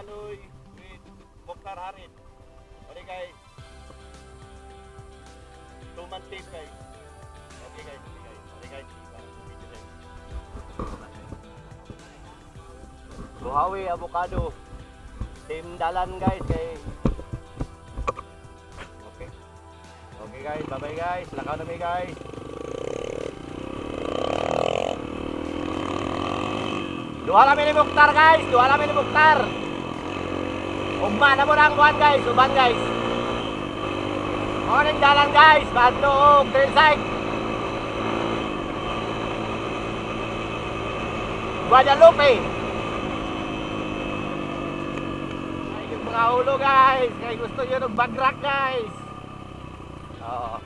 Castelaloy with Mokhtar Harith. Okay guys. 2 months safe guys. Okay guys. Okay guys. Buhawi avocado. Team dalan guys kay. Okay. Okay guys. Bye bye guys. Lakaw na mi guys. Duha kami ni Mokhtar guys, duha kami ni Mokhtar. Umma na mo na ang buhat guys, uban guys. Morning dalan guys, bandong, Trisay. Guadalupe. Ay, yung mga ulo guys, kaya gusto nyo ng bagrak guys. Oo.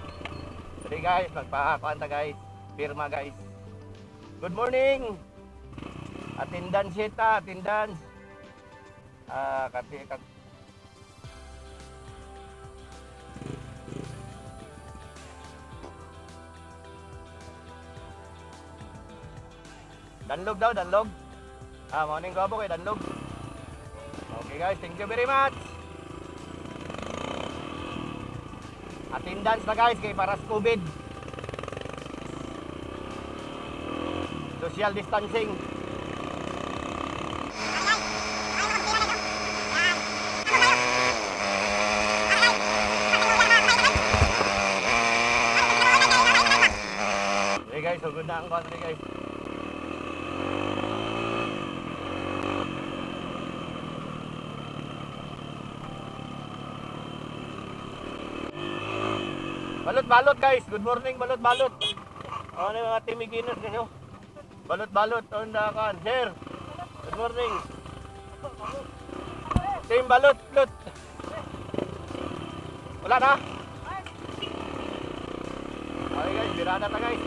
Sorry guys, magpakakuanta guys, firma guys. Good morning. Attendance yata, attendance. Kasi Danlog daw, Danlog. Morning ko po kay Danlog. Okay guys, thank you very much. Attendance na guys kay para sa COVID. Social distancing. Guys, so good na ang battery guys. Balot-balot guys, good morning balot-balot. Ano mga timiginos kayo? Balot-balot on the kan, sir. Good morning. Team balot-balot. Wala na. Okay guys, birada ta guys.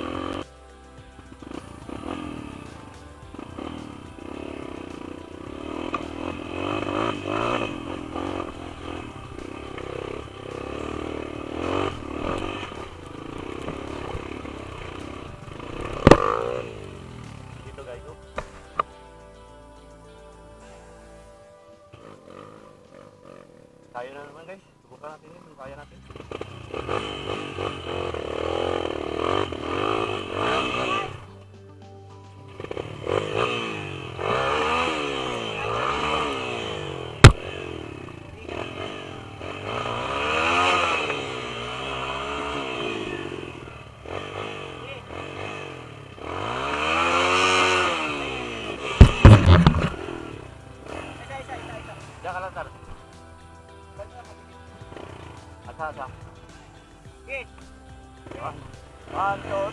Kaya na naman guys, subukan natin yun, kaya natin. Asa-asa. Okay. One, two.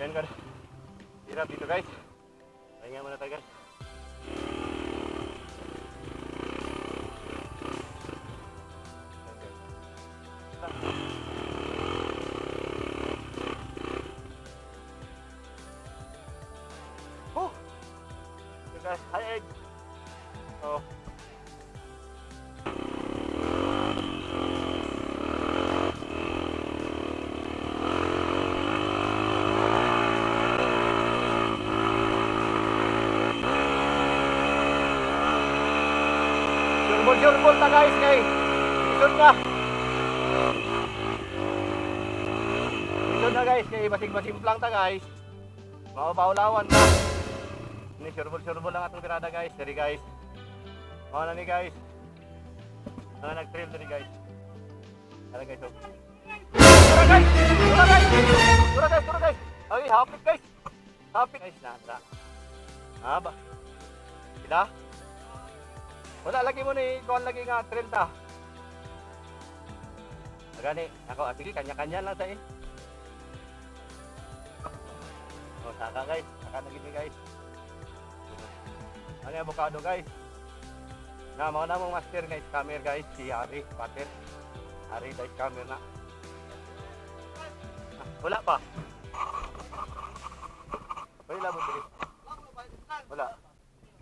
Yan guys, hirap dito guys. Pahinga muna tayo guys. Oh! Yun guys, high edge. Oh. Surbol ta guys kay isod na. Isod na guys kay basing-basimplang ta guys. Mabaw-bawlawan ta. Ni surbol-surbol lang atong pirada guys. Diri guys. Mao na ni guys. Mga nag-trail diri guys. Tara guys. Tara guys. Tara guys. Tara guys. Tara guys. Ay, hapit guys. Hapit guys na ta. Aba. Sila. Wala lagi mo ni, kuhan lagi nga, 30. Gani, ako sige, kanya-kanya lang tayo. Oh, saka guys, saka na gini guys. Ano yung avocado guys? Namaw na mong master guys, camera guys, si Ari, pater. Ari guys, camera na. Ah, wala pa. Wala mo dito. Wala.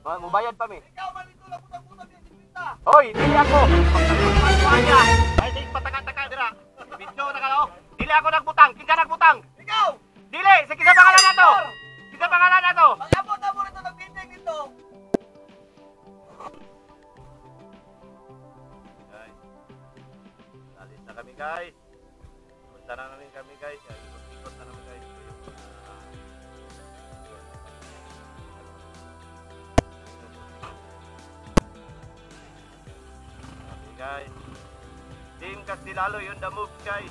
Mabayad pa mi. Ikaw man dito lang putang-putang din dito. Hoy, dili ako. Pagpanya. Ay, di pataka-taka dira. Video na ka oh. Dili ako nagbutang, kinsa nagbutang? Ikaw. Dili, sige sa pangalan nato. Kita pangalan nato. Pag-abot-abot dito nagbinting dito. Guys. Alis na kami guys. Punta na namin kami guys. Ikot na namin guys. Guys, Team Castelaloy on the move guys.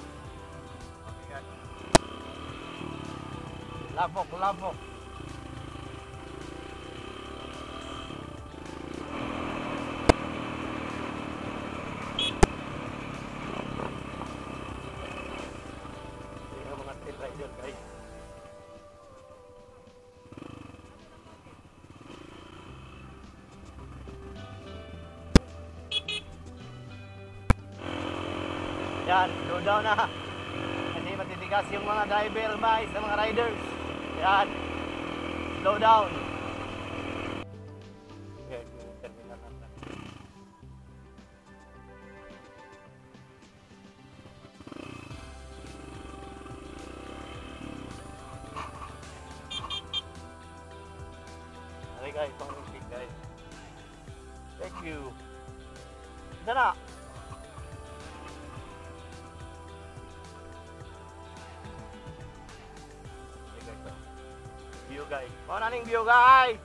Okay guys. Labok, labok. Tingnan mo mga tail rider guys. Yan, slow down na. Kasi matitigas yung mga driver, guys, sa mga riders. Yan, slow down. Okay guys, pang-music guys. Thank you. Ito na. Guys. Maraming view guys.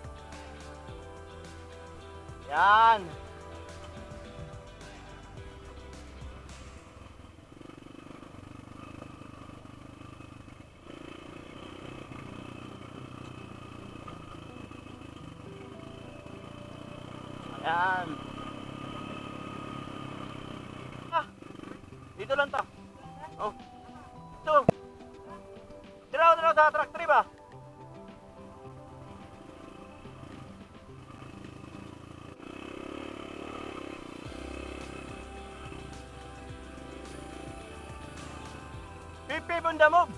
Yan. Yan. Ah. Dito lang ta. Oh. Ito. Tiraw sa truck 3 ba? Pipi bunda moves.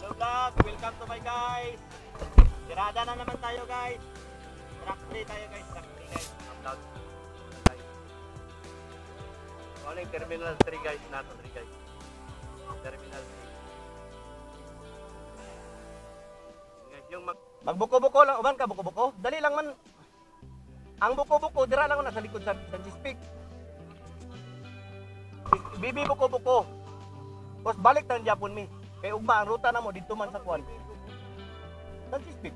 Hello vlog, welcome to my guys. Tirada na naman tayo guys. Track 3 tayo guys, track 3 guys. Upload. Walang terminal 3 guys, nato 3 guys. Terminal 3. Guys, yung magbuko-buko lang, uban ka buko-buko. Dali lang man. Ang buko-buko dira lang na sa likod sa G-Speak. Bibi buko-buko. Tapos balik tang Japon mi. Kay ugma ang ruta na mo dito man sa kuan. Sa G-Speak.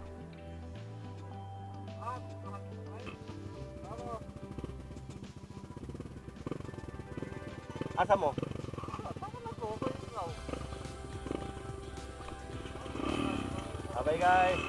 Asa mo? Bye guys.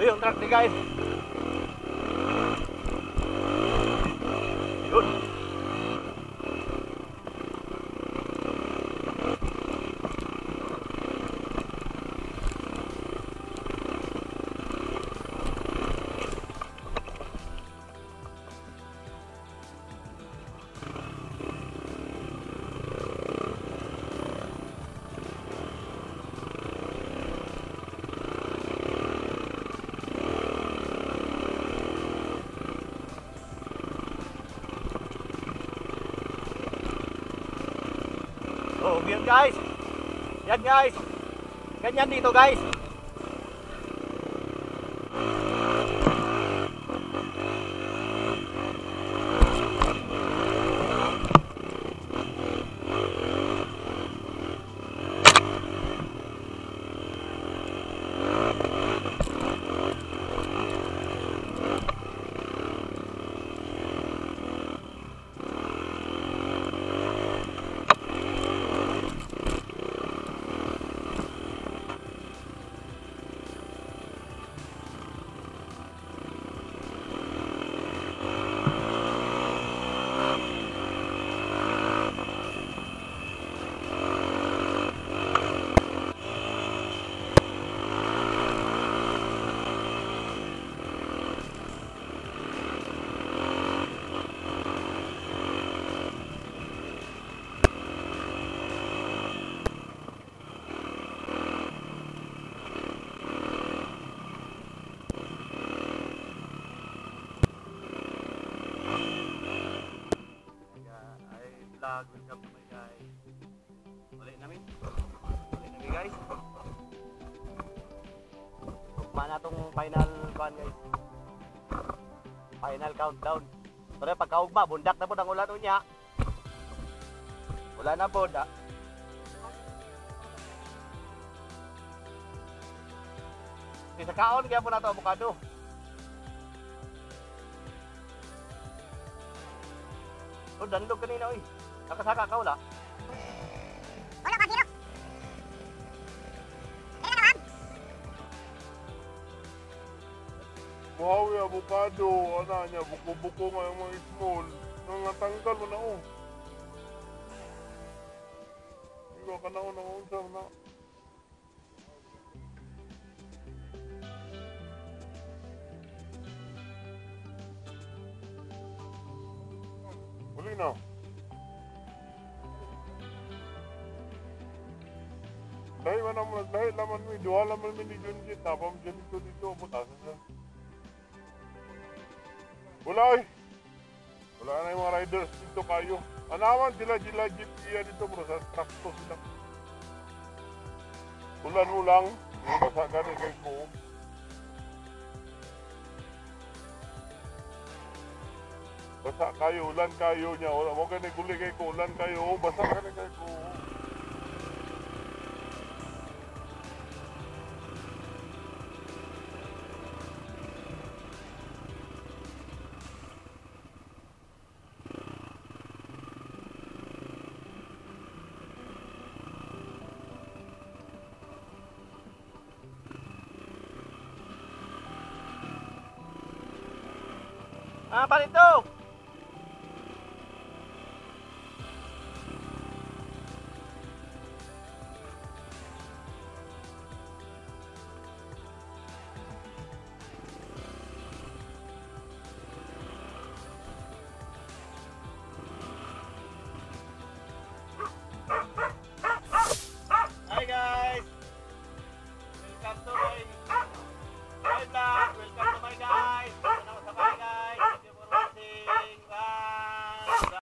Yung truck ni guys. Yun. So, yun guys. Yan guys. Ganyan dito guys. Guys, tukma na itong final ban guys, final countdown. Pero pagkaugma, bundak na po ang ulan niya. Ulan na po da. Sa kaon kaya po na ito abukado. O dandog kanina oy, nakasaka ka wala. Wow, yung avocado, ano niya, buko-buko nga yung mga small. Nang natanggal mo na o. Ikaw ka na o, nang-unsar na. Huli na. Dahil man naman, dahil naman mo, duha naman mo ni Junjit, napamdyan ito dito, putasan siya. Wala eh. Wala na yung mga riders dito kayo. Anaman sila gila-gila dito bro. Sa trakto sila. Ulan-ulang. Basa ka rin kayo po. Basa kayo. Ulan kayo niya. Huwag ka naguli kayo ko. Ulan kayo. Basa ka rin kayo ko. Ah, palito!